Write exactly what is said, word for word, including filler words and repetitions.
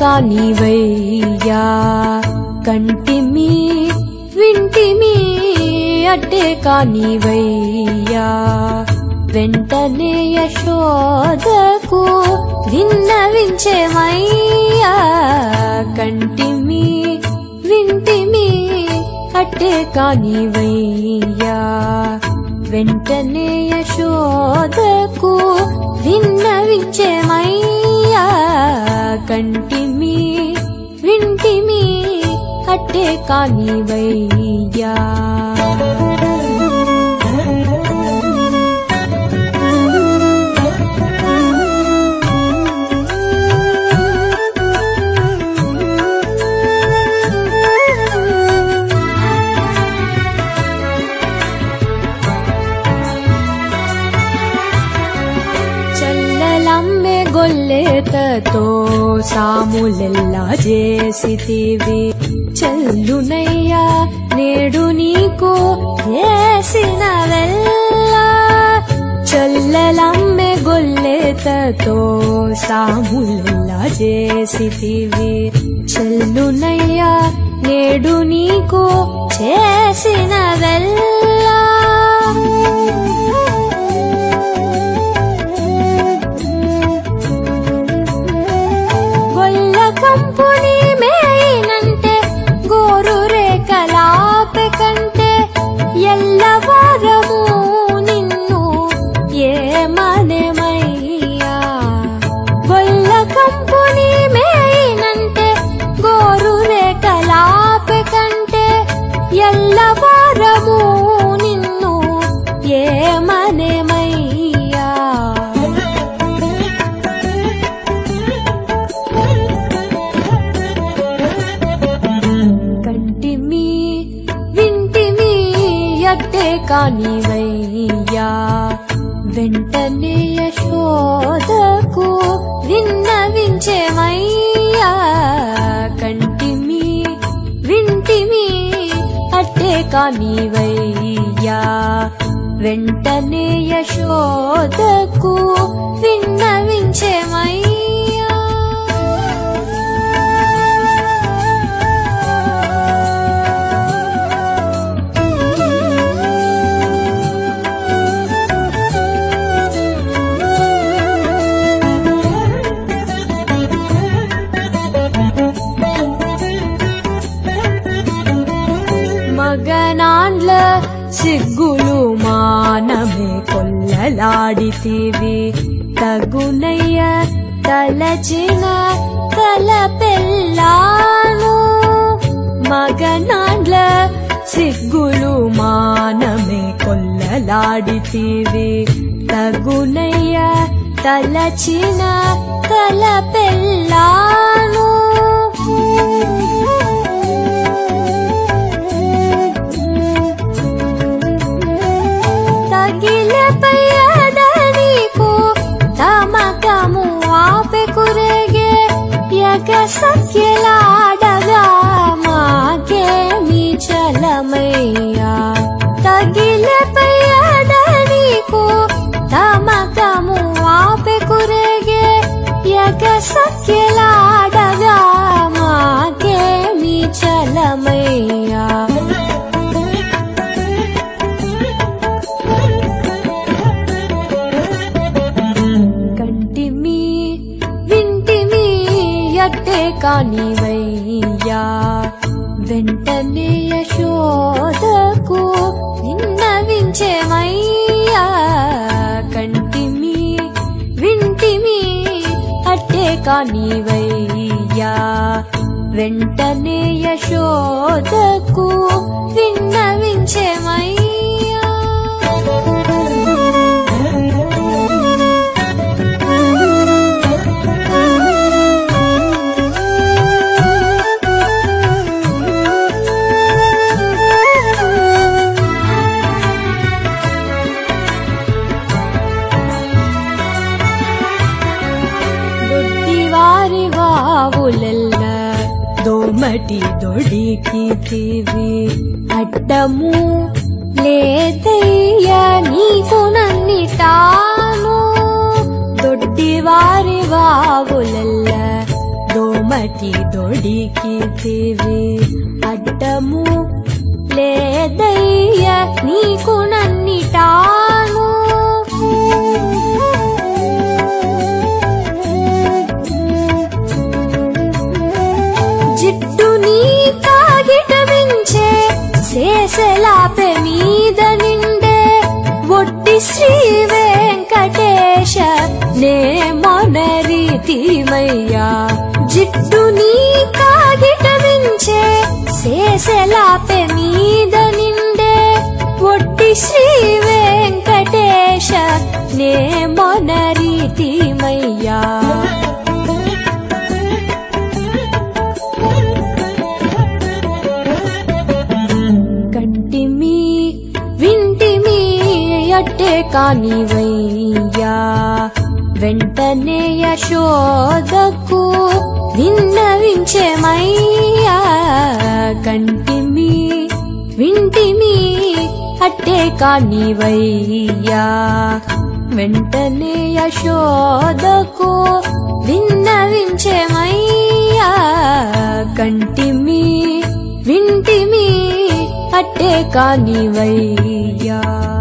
కానివయ్యా కంటిమి వింటిమి అట్టే కానివయ్యా వెంటనే యశోదకు విన్నవించేమయ్యా కంటిమి వింటిమి అట్టే కానివయ్యా వెంటనే యశోదకు విన్నవించేమయ్యా కంటిమి వింటిమి అట్టే కానివయ్యా తో సాములెల్లా చేసితివి చెల్లునయ్యా నేడు నీకు చేసినవెల్లా చల్లలమ్మె గొల్లెతతో సాములెల్లా చేసితివి చెల్లునయ్యా నేడు నీకు చేసినవెల్లా కంపుని మేనంటే గోరు రేఖలాప కంటే ఎల్లవారము నిన్ను ఏమనేమయ్యా గొల్ల కంపుని మేనంటే గోరు రేఖలాప కంటే ఎల్లవారము నిన్ను ఏమనేమయ్యా కానివయ్యా వెంటనే యశోదకు విన్నవించేమయ్యా కంటిమి వింటిమి అట్టే కానివయ్యా వెంటనే యశోదకు విన్నవించేమయ్యా మగనాండ్ల సిగ్గులు మానమే కొల్లలాడితివి తగునయ్య తలచిన తలపెల్లాను మగనాండ్ల సిగ్గులు మానమే కొల్లలాడితివి తగునయ్య తలచిన తలపెల్లాను సఖ్యలాడగా మాకేమి చలమయ్యా తగిలిపై నీకు తమకము ఆపే కురేగే యగ సఖ్యలాడగా మాకేమి చలమయ్యా కానివయ్యా వెంటనే యశోదకు విన్నవించేమయ్యా కంటిమి వింటిమి అట్టే కానివయ్యా వెంటనే యశోదకు విన్నవించేమయ్యా దోమటి దొడికితివి అడ్డము లేదయ్యా నీకు నన్నిటాను దొడ్డివారి వావులల్ల దోమ बटी दोड़ी की देवे अड्डमू ले दैया नीकु नन्निटानु जिट्टु नी कागिट विंचे सेसलापे मीद निंडे वोट्टि श्री वेंकटेश ने मैया जिट्टु नी कागिट विंचे सेसलापे मीद निंडे वोट्टि श्री वेंकटेश ने मोनरीति मैया कंटिमी विंटिमी अट्टे कानी वैया वेंटने यशोदकु विन्नविंचे मैया कंटिमी विंटिमी अट्टे कानी वैया वेंटने यशोदकु विन्नविंचे मैया कंटिमी विंटिमी अट्टे कानी वैया।